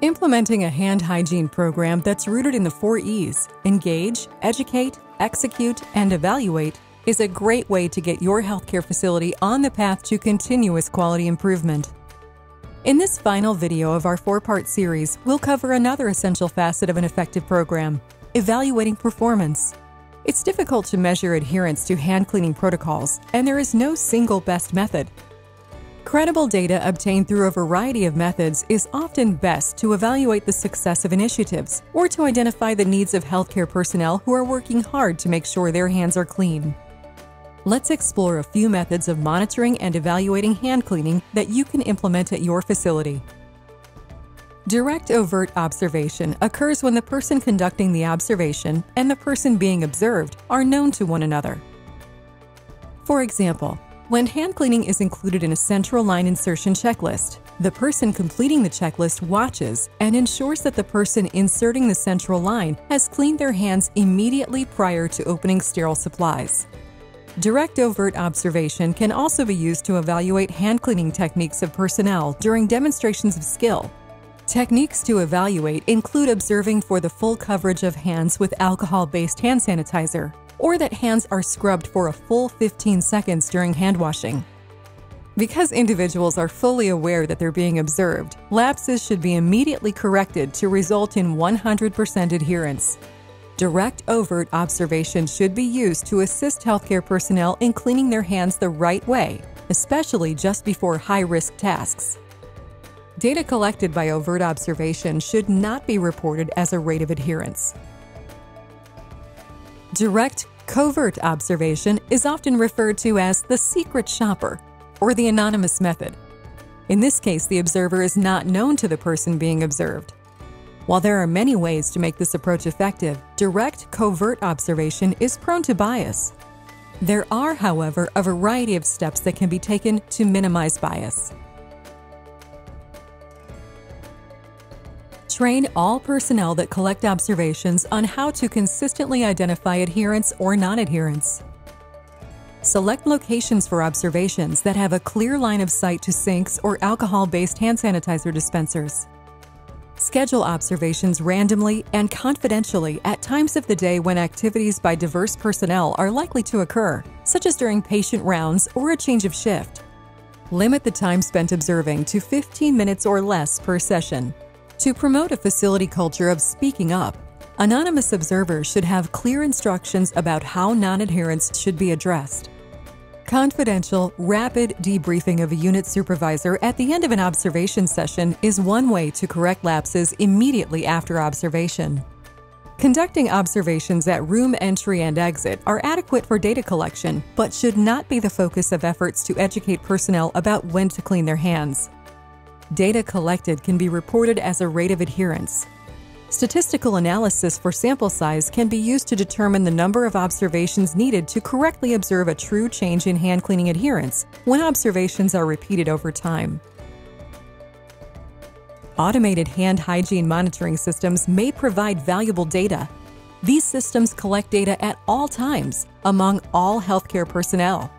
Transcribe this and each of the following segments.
Implementing a hand hygiene program that's rooted in the 4 E's, engage, educate, execute, and evaluate, is a great way to get your healthcare facility on the path to continuous quality improvement. In this final video of our 4-part series, we'll cover another essential facet of an effective program, evaluating performance. It's difficult to measure adherence to hand cleaning protocols, and there is no single best method. Credible data obtained through a variety of methods is often best to evaluate the success of initiatives or to identify the needs of healthcare personnel who are working hard to make sure their hands are clean. Let's explore a few methods of monitoring and evaluating hand cleaning that you can implement at your facility. Direct overt observation occurs when the person conducting the observation and the person being observed are known to one another. For example, when hand cleaning is included in a central line insertion checklist, the person completing the checklist watches and ensures that the person inserting the central line has cleaned their hands immediately prior to opening sterile supplies. Direct overt observation can also be used to evaluate hand cleaning techniques of personnel during demonstrations of skill. Techniques to evaluate include observing for the full coverage of hands with alcohol-based hand sanitizer, or that hands are scrubbed for a full 15 seconds during hand washing. Because individuals are fully aware that they're being observed, lapses should be immediately corrected to result in 100% adherence. Direct overt observation should be used to assist healthcare personnel in cleaning their hands the right way, especially just before high-risk tasks. Data collected by overt observation should not be reported as a rate of adherence. Direct covert observation is often referred to as the secret shopper or the anonymous method. In this case, the observer is not known to the person being observed. While there are many ways to make this approach effective, direct covert observation is prone to bias. There are, however, a variety of steps that can be taken to minimize bias. Train all personnel that collect observations on how to consistently identify adherence or non-adherence. Select locations for observations that have a clear line of sight to sinks or alcohol-based hand sanitizer dispensers. Schedule observations randomly and confidentially at times of the day when activities by diverse personnel are likely to occur, such as during patient rounds or a change of shift. Limit the time spent observing to 15 minutes or less per session. To promote a facility culture of speaking up, anonymous observers should have clear instructions about how non-adherence should be addressed. Confidential, rapid debriefing of a unit supervisor at the end of an observation session is one way to correct lapses immediately after observation. Conducting observations at room entry and exit are adequate for data collection, but should not be the focus of efforts to educate personnel about when to clean their hands. Data collected can be reported as a rate of adherence. Statistical analysis for sample size can be used to determine the number of observations needed to correctly observe a true change in hand cleaning adherence when observations are repeated over time. Automated hand hygiene monitoring systems may provide valuable data. These systems collect data at all times among all healthcare personnel.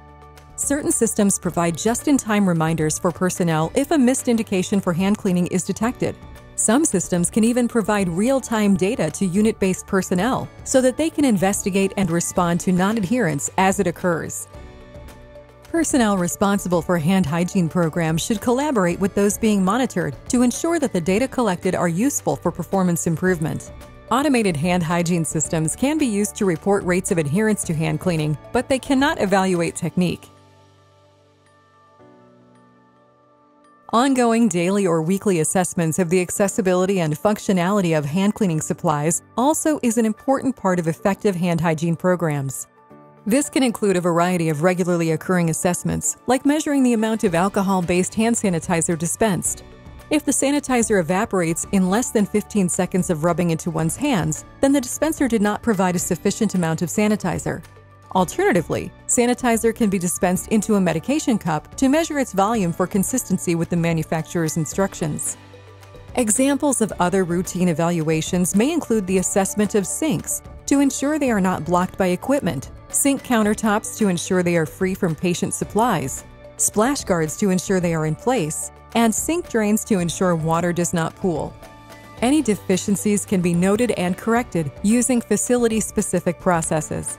Certain systems provide just-in-time reminders for personnel if a missed indication for hand cleaning is detected. Some systems can even provide real-time data to unit-based personnel so that they can investigate and respond to non-adherence as it occurs. Personnel responsible for hand hygiene programs should collaborate with those being monitored to ensure that the data collected are useful for performance improvement. Automated hand hygiene systems can be used to report rates of adherence to hand cleaning, but they cannot evaluate technique. Ongoing daily or weekly assessments of the accessibility and functionality of hand cleaning supplies also is an important part of effective hand hygiene programs. This can include a variety of regularly occurring assessments, like measuring the amount of alcohol-based hand sanitizer dispensed. If the sanitizer evaporates in less than 15 seconds of rubbing into one's hands, then the dispenser did not provide a sufficient amount of sanitizer. Alternatively, sanitizer can be dispensed into a medication cup to measure its volume for consistency with the manufacturer's instructions. Examples of other routine evaluations may include the assessment of sinks to ensure they are not blocked by equipment, sink countertops to ensure they are free from patient supplies, splash guards to ensure they are in place, and sink drains to ensure water does not pool. Any deficiencies can be noted and corrected using facility-specific processes.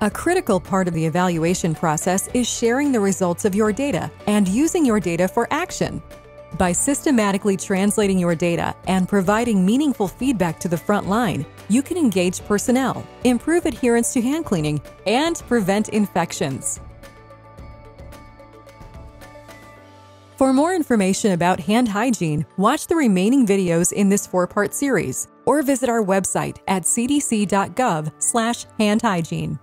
A critical part of the evaluation process is sharing the results of your data and using your data for action. By systematically translating your data and providing meaningful feedback to the front line, you can engage personnel, improve adherence to hand cleaning, and prevent infections. For more information about hand hygiene, watch the remaining videos in this 4-part series or visit our website at cdc.gov/handhygiene.